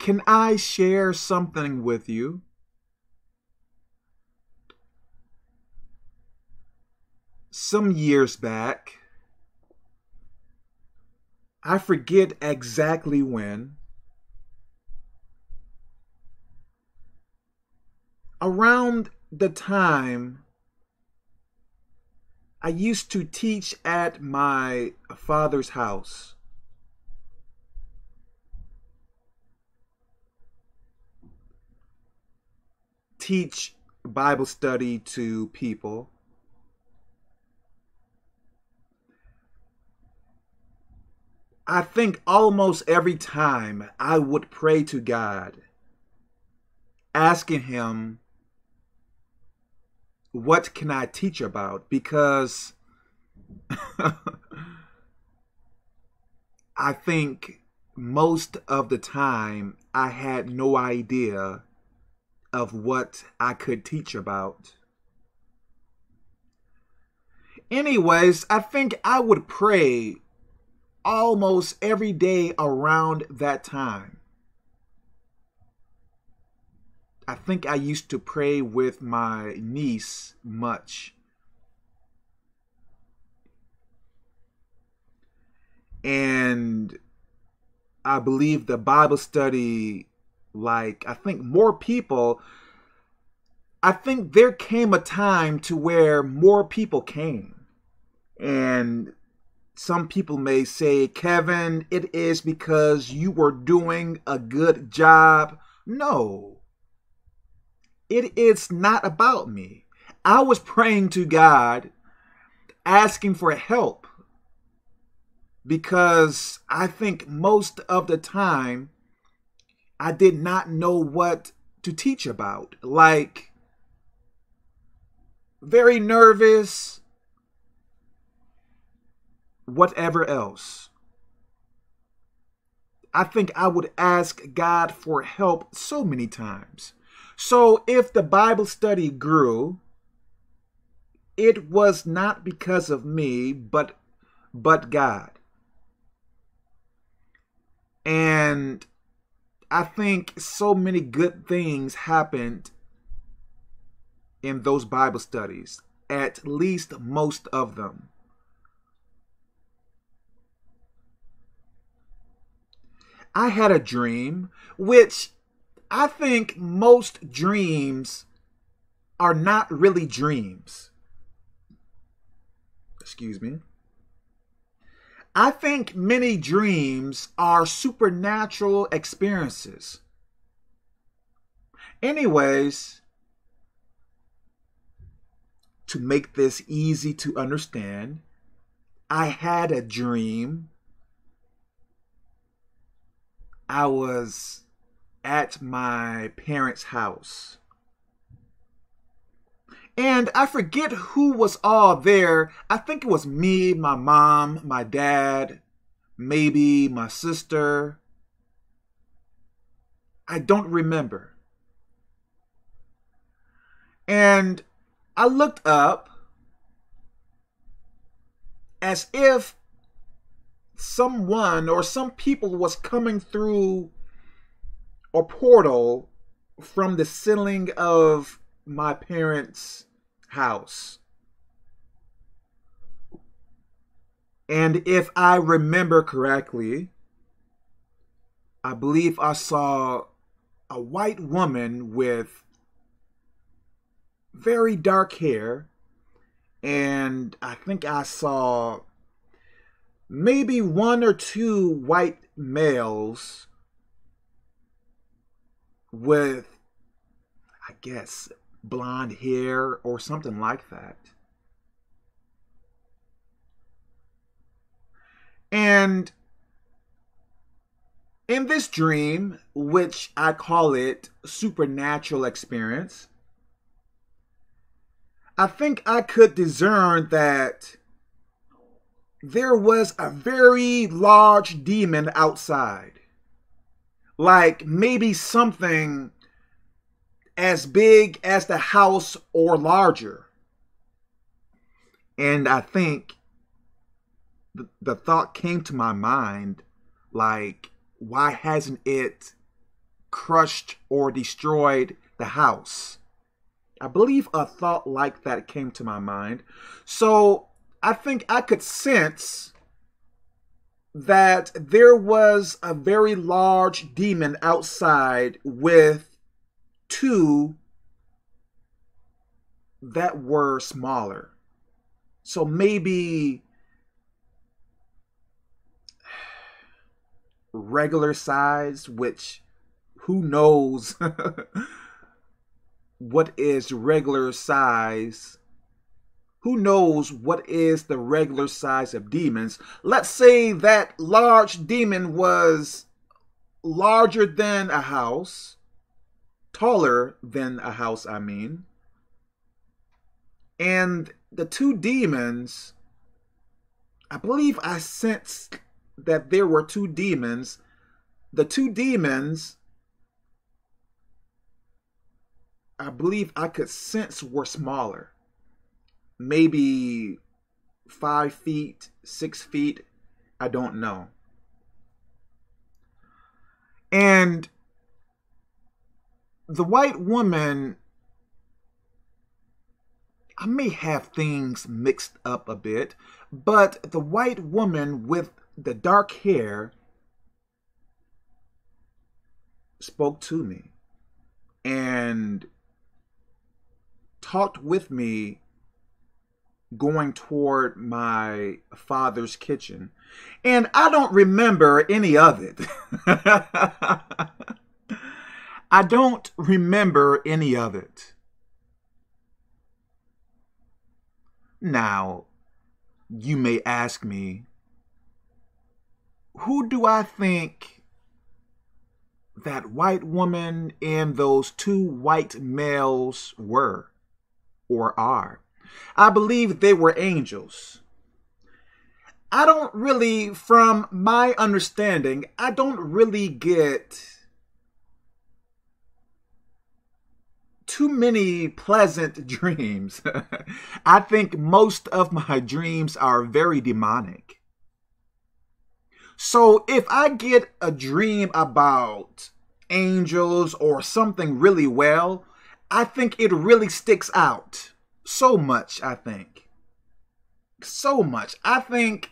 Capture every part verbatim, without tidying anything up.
Can I share something with you? Some years back, I forget exactly when, around the time I used to teach at my father's house. Teach Bible study to people. I think almost every time I would pray to God, asking him, what can I teach about? Because I think most of the time I had no idea of what I could teach about. Anyways, I think I would pray almost every day around that time. I think I used to pray with my niece much. And I believe the Bible study, like, I think more people, I think there came a time to where more people came. And some people may say, Kevin, it is because you were doing a good job. No, it is not about me. I was praying to God, asking for help, because I think most of the time I did not know what to teach about. Like, very nervous, whatever else. I think I would ask God for help so many times. So if the Bible study grew, it was not because of me, but, but God. And I think so many good things happened in those Bible studies, at least most of them. I had a dream, which I think most dreams are not really dreams. Excuse me. I think many dreams are supernatural experiences. Anyways, to make this easy to understand, I had a dream. I was at my parents' house. And I forget who was all there. I think it was me, my mom, my dad, maybe my sister. I don't remember. And I looked up as if someone or some people was coming through a portal from the ceiling of my parents' house. And if I remember correctly, I believe I saw a white woman with very dark hair, and I think I saw maybe one or two white males with, I guess, blonde hair or something like that. And in this dream, which I call it supernatural experience, I think I could discern that there was a very large demon outside. Like maybe something as big as the house or larger. And I think the, the thought came to my mind, like, why hasn't it crushed or destroyed the house. I believe a thought like that came to my mind. So I think I could sense that there was a very large demon outside with two that were smaller. So maybe regular size, which who knows what is regular size? Who knows what is the regular size of demons? Let's say that large demon was larger than a house, taller than a house, I mean. And the two demons, I believe I sensed that there were two demons. The two demons, I believe I could sense, were smaller. Maybe five feet, six feet, I don't know. And the white woman, I may have things mixed up a bit, but the white woman with the dark hair spoke to me and talked with me, going toward my father's kitchen. And I don't remember any of it. I don't remember any of it. Now, you may ask me, who do I think that white woman and those two white males were or are? I believe they were angels. I don't really, from my understanding, I don't really get too many pleasant dreams. I think most of my dreams are very demonic. So if I get a dream about angels or something really well, I think it really sticks out. So much, I think. So much. I think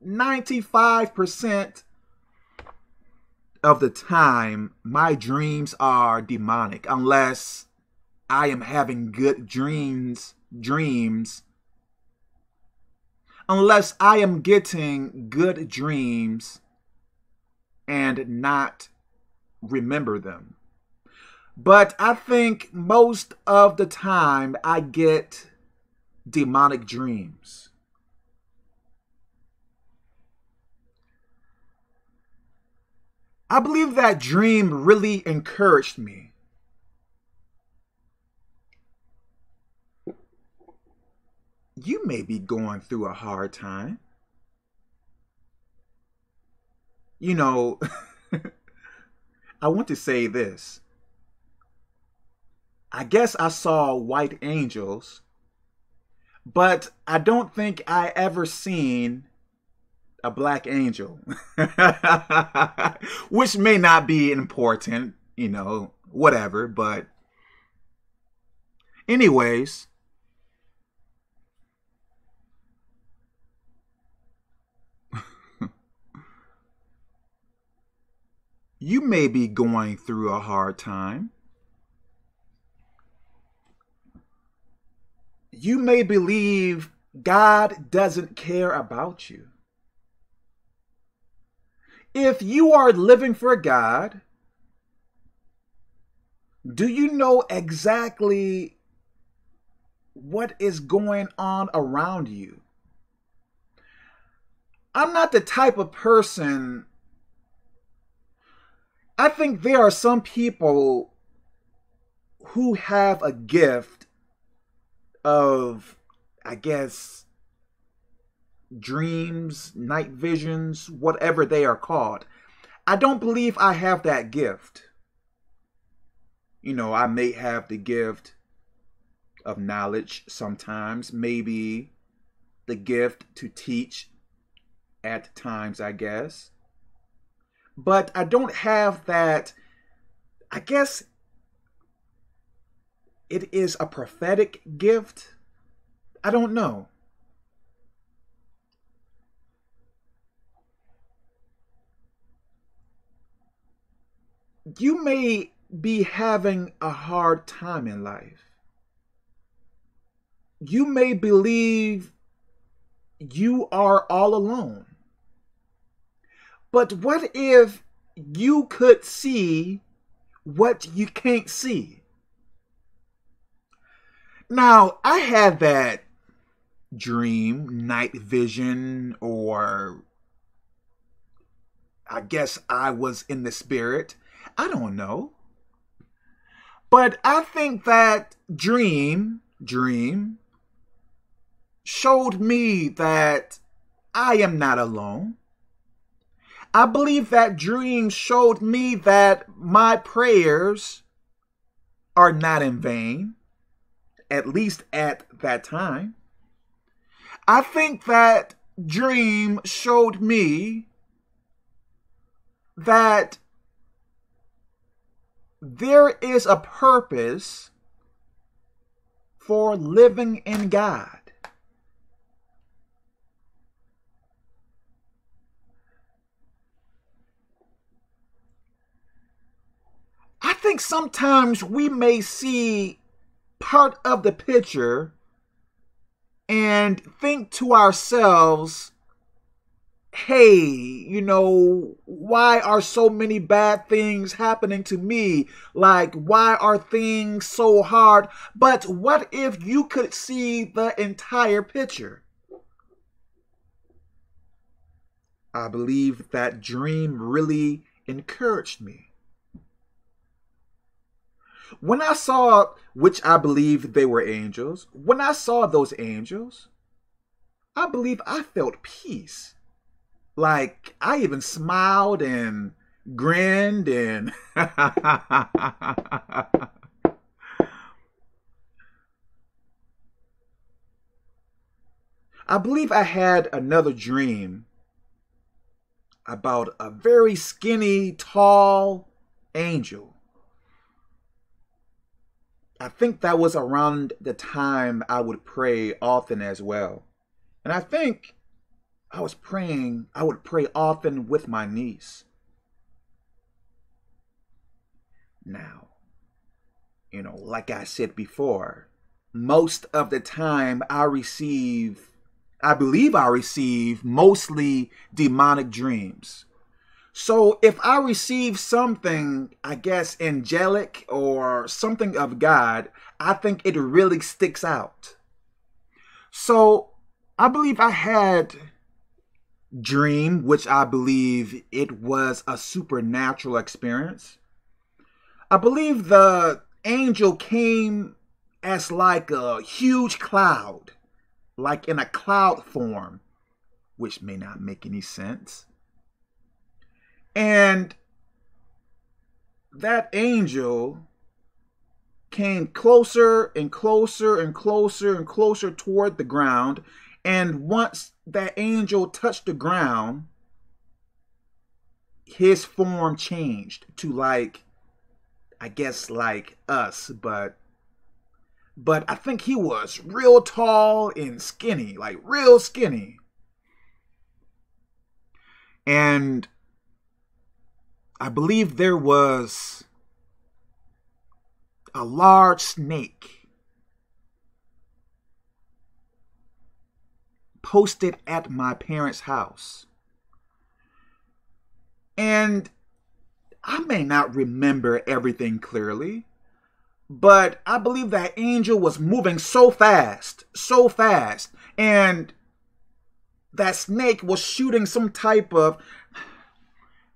ninety-five percent of the time, my dreams are demonic. Unless I am having good dreams, dreams. Unless I am getting good dreams and not remember them. But I think most of the time I get demonic dreams. I believe that dream really encouraged me. You may be going through a hard time. You know, I want to say this. I guess I saw white angels, but I don't think I ever seen a black angel, which may not be important, you know, whatever. But anyways, you may be going through a hard time. You may believe God doesn't care about you. If you are living for God, do you know exactly what is going on around you? I'm not the type of person. I think there are some people who have a gift of, I guess, dreams, night visions, whatever they are called. I don't believe I have that gift. You know, I may have the gift of knowledge sometimes, maybe the gift to teach at times, I guess. but I don't have that. I guess it is a prophetic gift. I don't know. You may be having a hard time in life. You may believe you are all alone. But what if you could see what you can't see? Now, I had that dream, night vision, or I guess I was in the spirit. I don't know. But I think that dream, dream, showed me that I am not alone. I believe that dream showed me that my prayers are not in vain, at least at that time. I think that dream showed me that there is a purpose for living in God. I think sometimes we may see part of the picture and think to ourselves, hey, you know, why are so many bad things happening to me? Like, why are things so hard? But what if you could see the entire picture? I believe that dream really encouraged me. When I saw, which I believe they were angels, when I saw those angels, I believe I felt peace. Like, I even smiled and grinned and I believe I had another dream about a very skinny, tall angel. I think that was around the time I would pray often as well. And I think I was praying, I would pray often with my niece. Now, you know, like I said before, most of the time I receive, I believe I receive mostly demonic dreams. So if I receive something, I guess, angelic or something of God, I think it really sticks out. So I believe I had dream, which I believe it was a supernatural experience. I believe the angel came as like a huge cloud, like in a cloud form, which may not make any sense. And that angel came closer and closer and closer and closer toward the ground. And once that angel touched the ground, his form changed to like, I guess like us, but but I think he was real tall and skinny, like real skinny. And I believe there was a large snake posted at my parents' house. And I may not remember everything clearly, but I believe that angel was moving so fast, so fast, and that snake was shooting some type of,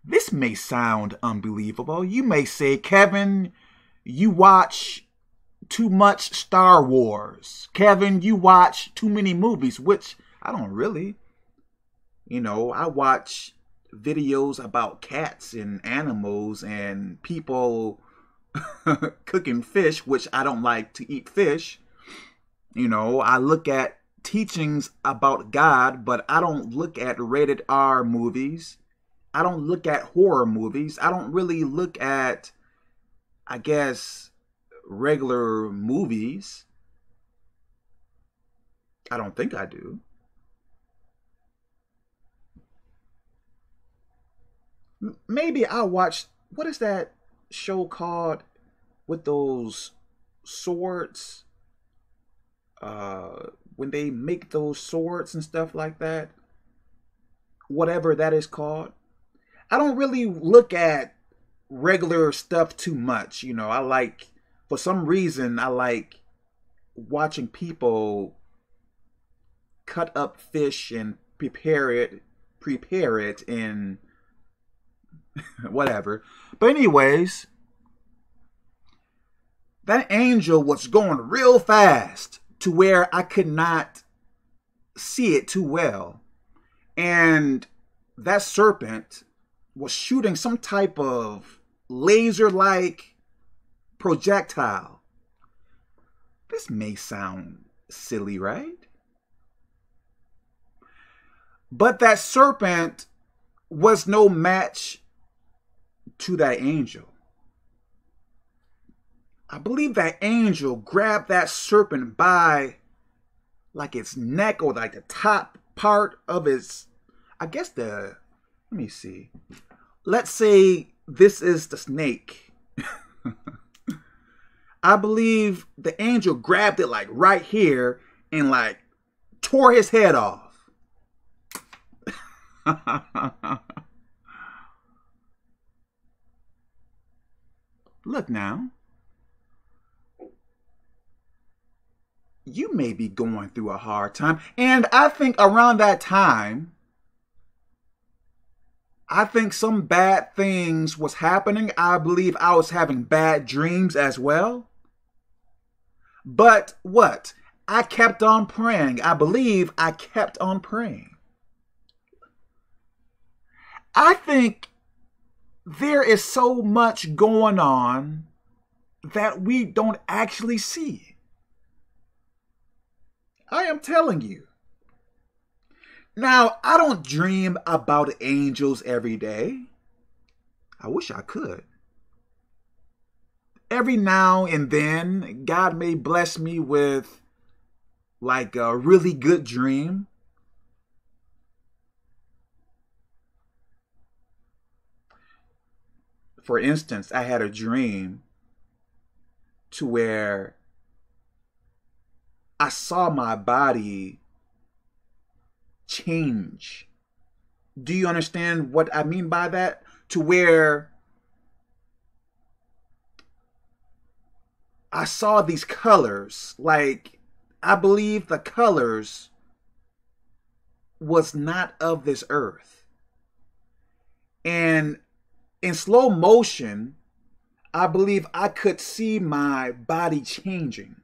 this may sound unbelievable. You may say, Kevin, you watch too much Star Wars. Kevin, you watch too many movies, which I don't really. You know, I watch videos about cats and animals and people cooking fish, which I don't like to eat fish. You know, I look at teachings about God, but I don't look at rated R movies I don't look at horror movies. I don't really look at, I guess, regular movies. I don't think I do. Maybe I watched, what is that show called with those swords? Uh, when they make those swords and stuff like that. Whatever that is called. I don't really look at regular stuff too much. You know, I like, for some reason, I like watching people cut up fish and prepare it, prepare it in whatever. But anyways, that angel was going real fast to where I could not see it too well. And that serpent was shooting some type of laser-like projectile. This may sound silly, right? But that serpent was no match to that angel. I believe that angel grabbed that serpent by like its neck or like the top part of its, I guess the, let me see. Let's say this is the snake. I believe the angel grabbed it like right here and like tore his head off. Look now, you may be going through a hard time, and I think around that time, I think some bad things was happening. I believe I was having bad dreams as well. But what? I kept on praying. I believe I kept on praying. I think there is so much going on that we don't actually see. I am telling you. Now, I don't dream about angels every day. I wish I could. Every now and then, God may bless me with like a really good dream. For instance, I had a dream to where I saw my body change. Do you understand what I mean by that? To where I saw these colors, like I believe the colors was not of this earth. And in slow motion, I believe I could see my body changing.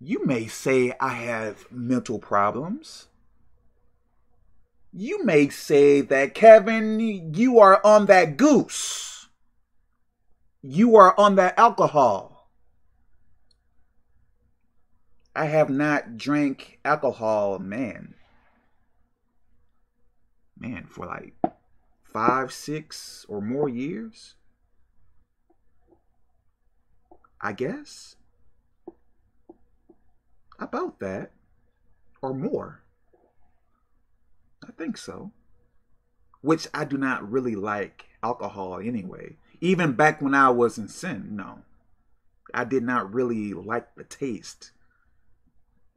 You may say I have mental problems. You may say that, Kevin, you are on that goose. You are on that alcohol. I have not drank alcohol, man. Man, for like five, six, or more years, I guess, about that, or more, I think so, which I do not really like alcohol anyway, even back when I was in sin, no, I did not really like the taste,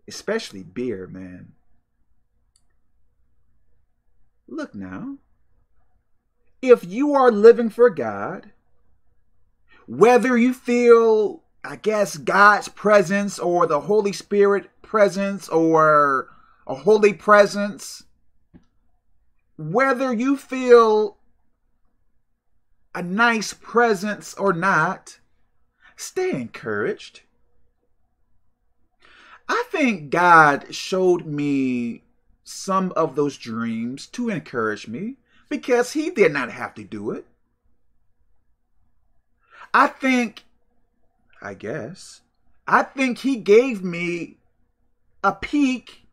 especially beer, man. Look now. If you are living for God, whether you feel, I guess, God's presence or the Holy Spirit presence or a holy presence, whether you feel a nice presence or not, stay encouraged. I think God showed me some of those dreams to encourage me, because he did not have to do it. I think, I guess, I think he gave me a peek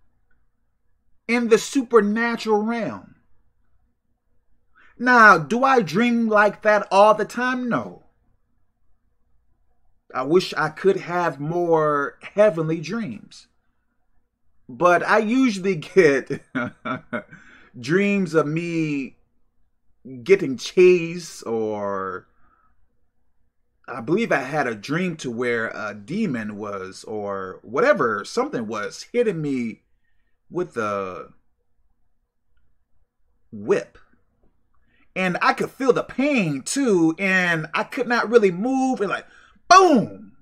in the supernatural realm. Now, do I dream like that all the time? No. I wish I could have more heavenly dreams. But I usually get dreams of me getting chased, or I believe I had a dream to where a demon was, or whatever, something was hitting me with a whip. And I could feel the pain too, and I could not really move, and like, boom!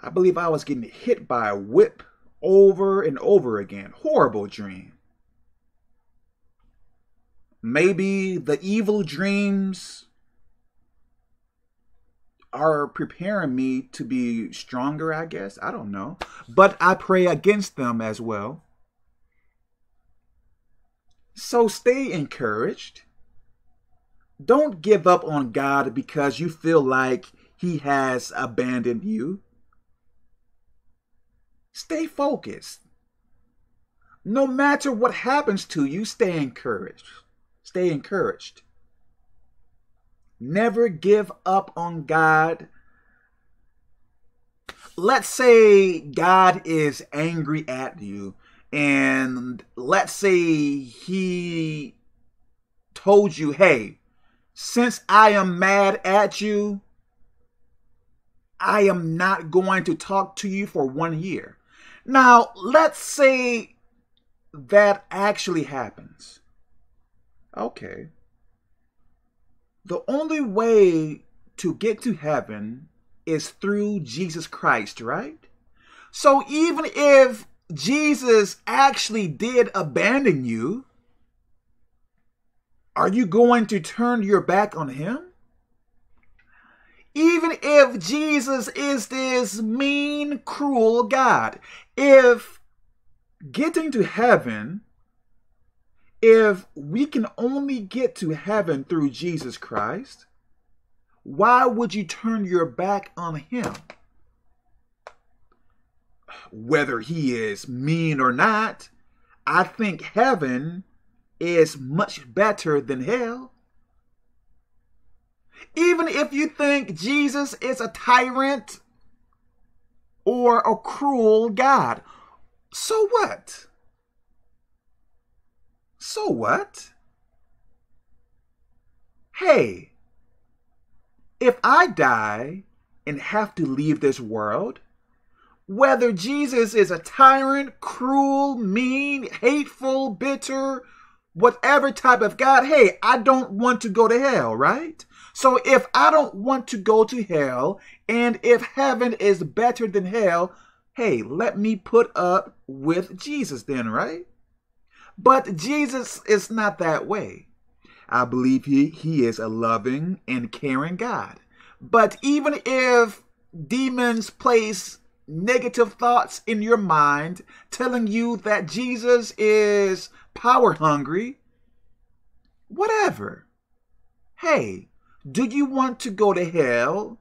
I believe I was getting hit by a whip over and over again. Horrible dream. Maybe the evil dreams are preparing me to be stronger, I guess. I don't know. But I pray against them as well. So stay encouraged. Don't give up on God because you feel like He has abandoned you. Stay focused. No matter what happens to you, stay encouraged. Stay encouraged. Never give up on God. Let's say God is angry at you, and let's say He told you, hey, since I am mad at you, I am not going to talk to you for one year. Now, let's say that actually happens. Okay. The only way to get to heaven is through Jesus Christ, right? So even if Jesus actually did abandon you, are you going to turn your back on Him? Even if Jesus is this mean, cruel God, if getting to heaven, if we can only get to heaven through Jesus Christ, why would you turn your back on Him? Whether He is mean or not, I think heaven is much better than hell. Even if you think Jesus is a tyrant or a cruel God, so what? So what? Hey, if I die and have to leave this world, whether Jesus is a tyrant, cruel, mean, hateful, bitter, whatever type of God, hey, I don't want to go to hell, right? So if I don't want to go to hell, and if heaven is better than hell, hey, let me put up with Jesus then, right? But Jesus is not that way. I believe he, he is a loving and caring God. But even if demons place negative thoughts in your mind, telling you that Jesus is power hungry, whatever. Hey, do you want to go to hell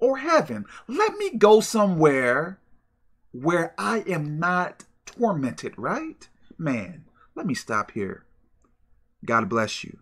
or heaven? Let me go somewhere where I am not tormented, right? Man, let me stop here. God bless you.